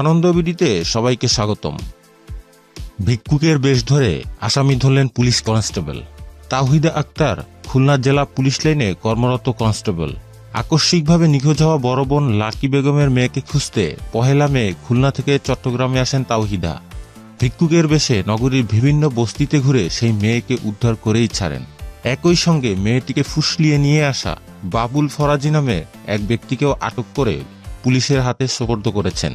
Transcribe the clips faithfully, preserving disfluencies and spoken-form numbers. আনন্দবিডিতে সবাইকে স্বাগতম। ভিক্ষুকের বেশ ধরে আসামি ধরলেন পুলিশ কনস্টেবল। তাওহিদ আক্তার খুলনা জেলা পুলিশ লাইনে কর্মরত কনস্টেবল। আকস্মিকভাবে নিখোঁজ হওয়া বড় বোন লাকি বেগমের মেয়েকে খুঁজতে পহেলা মে খুলনা থেকে চট্টগ্রামে আসেন তাওহিদা। ভিক্ষুকের বেশে নগরীর বিভিন্ন বস্তিতে ঘুরে সেই মেয়েকে উদ্ধার করেই ছাড়েন। একই সঙ্গে মেয়েটিকে ফুসলিয়ে নিয়ে আসা বাবুল ফরাজি নামে এক ব্যক্তিকেও আটক করে পুলিশের হাতে সোপর্দ করেছেন।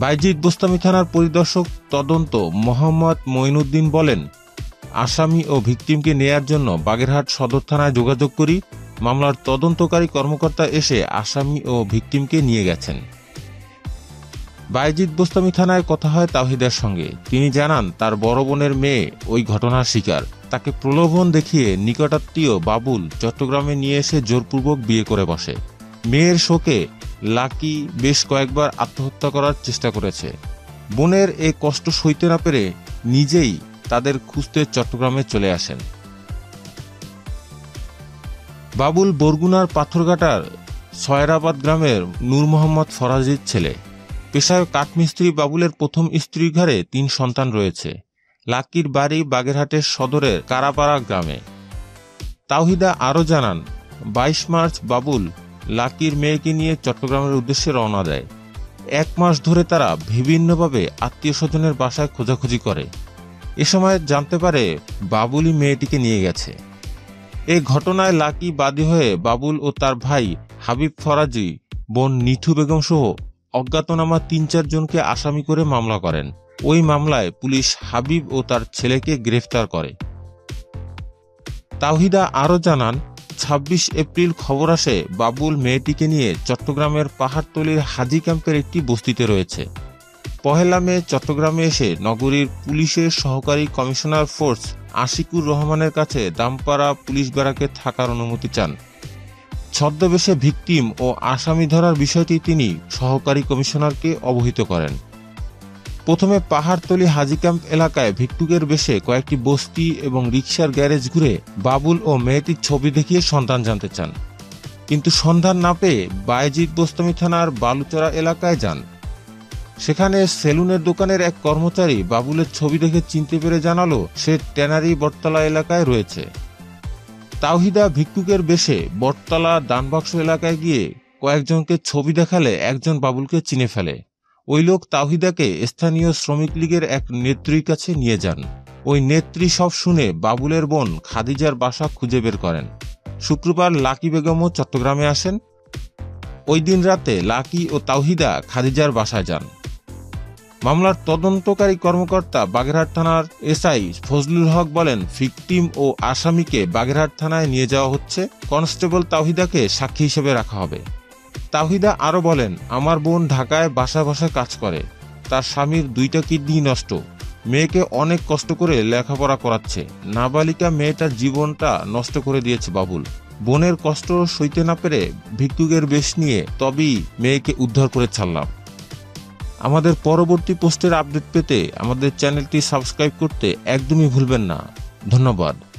বায়েজিদ বোস্তামি থানার পরিদর্শক তদন্ত মোহাম্মদ মইনউদ্দিন বলেন, আসামি ও ভিকটিমকে নেয়ার জন্য বাগেরহাট সদর থানায় যোগাযোগ করি। মামলার তদন্তকারী কর্মকর্তা এসে আসামি ও ভিকটিমকে নিয়ে গেছেন। বায়েজিদ বোস্তামি থানায় কথা হয় তাওহিদার সঙ্গে। তিনি জানান, তার বড় বোনের মেয়ে ওই ঘটনার শিকার। তাকে প্রলোভন দেখিয়ে নিকটাত্মীয় বাবুল চট্টগ্রামে নিয়ে এসে জোরপূর্বক বিয়ে করে বসে। মেয়ের শোকে লাকি বেশ কয়েকবার আত্মহত্যা করার চেষ্টা করেছে। বোনের এ কষ্ট সইতে না পেরে নিজেই তাদের খুঁজতে চট্টগ্রামে চলে আসেন। বাবুল বরগুনার পাথরঘাটার সয়রাবাদ গ্রামের নূর মোহাম্মদ ফরাজির ছেলে। পেশায় কাঠমিস্ত্রি। বাবুলের প্রথম স্ত্রীর ঘরে তিন সন্তান রয়েছে। লাকির বাড়ি বাগেরহাটের সদরের কারাপাড়া গ্রামে। তাওহিদা আরও জানান, বাইশ মার্চ বাবুল লাকির মেয়েকে নিয়ে চট্টগ্রামের উদ্দেশ্যে রওনা দেয়। এক মাস ধরে তারা বিভিন্নভাবে আত্মীয় স্বজনের বাসায় খোঁজাখুঁজি করে। এ সময় জানতে পারে বাবুলই মেয়েটিকে নিয়ে গেছে। এ ঘটনায় লাকি বাদী হয়ে বাবুল ও তার ভাই হাবিব ফরাজি, বোন নিথু বেগম সহ অজ্ঞাতনামা তিন চারজনকে আসামি করে মামলা করেন। ওই মামলায় পুলিশ হাবিব ও তার ছেলেকে গ্রেফতার করে। তাওহিদা আরও জানান, ছাব্বিশ এপ্রিল খবর আসে বাবুল মেয়েটিকে নিয়ে চট্টগ্রামের পাহাড়তলির হাজি ক্যাম্পের একটি বস্তিতে রয়েছে। পহেলা মে চট্টগ্রামে এসে নগরীর পুলিশের সহকারী কমিশনার ফোর্স আশিকুর রহমানের কাছে দামপাড়া পুলিশ ব্যারাকে থাকার অনুমতি চান। ছদ্মবেশে ভিকটিম ও আসামি ধরার বিষয়টি তিনি সহকারী কমিশনারকে অবহিত করেন। প্রথমে পাহাড়তলি হাজি ক্যাম্প এলাকায় ভিক্ষুকের বেশে কয়েকটি বস্তি এবং রিক্সার গ্যারেজ ঘুরে বাবুল ও মেয়েটির ছবি দেখিয়ে সন্ধান জানতে চান, কিন্তু সন্ধান না পেয়ে বায়েজিদ বোস্তামি থানার বালুচরা এলাকায় যান। সেখানে সেলুনের দোকানের এক কর্মচারী বাবুলের ছবি দেখে চিনতে পেরে জানালো, সে ট্যানারি বটতলা এলাকায় রয়েছে। তাওহিদা ভিক্ষুকের বেশে বটতলা দানবাক্স এলাকায় গিয়ে কয়েকজনকে ছবি দেখালে একজন বাবুলকে চিনে ফেলে। ওই লোক তাওহিদাকে স্থানীয় শ্রমিক লীগের এক নেত্রীর কাছে নিয়ে যান। ওই নেত্রী সব শুনে বাবুলের বোন খাদিজার বাসা খুঁজে বের করেন। শুক্রবার লাকি বেগমও চট্টগ্রামে আসেন। ওই দিন রাতে লাকি ও তাওহিদা খাদিজার বাসায় যান। মামলার তদন্তকারী কর্মকর্তা বাগেরহাট থানার এসআই ফসলুল হোক বলেন, ভিকটিম ও আসামিকে বাগেরহাট থানায় নিয়ে যাওয়া হচ্ছে। কনস্টেবল তাওহিদাকে সাক্ষী হিসেবে রাখা হবে। তাওহিদা আরও বলেন, আমার বোন ঢাকায় বাসা বাসায় কাজ করে। তার স্বামীর দুইটা কিডনি নষ্ট। মেয়েকে অনেক কষ্ট করে লেখাপড়া করাচ্ছে। নাবালিকা মেয়েটার জীবনটা নষ্ট করে দিয়েছে বাবুল। বোনের কষ্ট সইতে না পেরে ভিক্ষুকের বেশ নিয়ে তবেই মেয়েকে উদ্ধার করে ছাড়লাম। আমাদের পরবর্তী পোস্টের আপডেট পেতে আমাদের চ্যানেলটি সাবস্ক্রাইব করতে একদমই ভুলবেন না। ধন্যবাদ।